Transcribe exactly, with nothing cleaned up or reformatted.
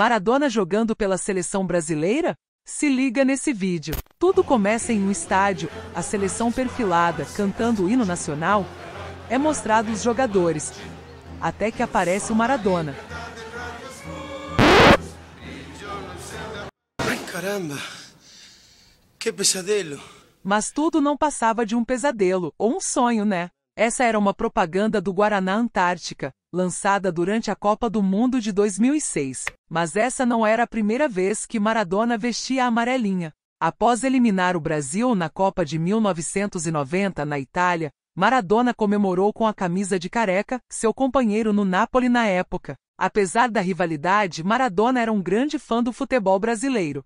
Maradona jogando pela seleção brasileira? Se liga nesse vídeo. Tudo começa em um estádio, a seleção perfilada, cantando o hino nacional, é mostrado os jogadores, até que aparece o Maradona. Ai, caramba! Que pesadelo! Mas tudo não passava de um pesadelo, ou um sonho, né? Essa era uma propaganda do Guaraná Antártica, lançada durante a Copa do Mundo de dois mil e seis. Mas essa não era a primeira vez que Maradona vestia a amarelinha. Após eliminar o Brasil na Copa de mil novecentos e noventa na Itália, Maradona comemorou com a camisa de Careca, seu companheiro no Napoli na época. Apesar da rivalidade, Maradona era um grande fã do futebol brasileiro.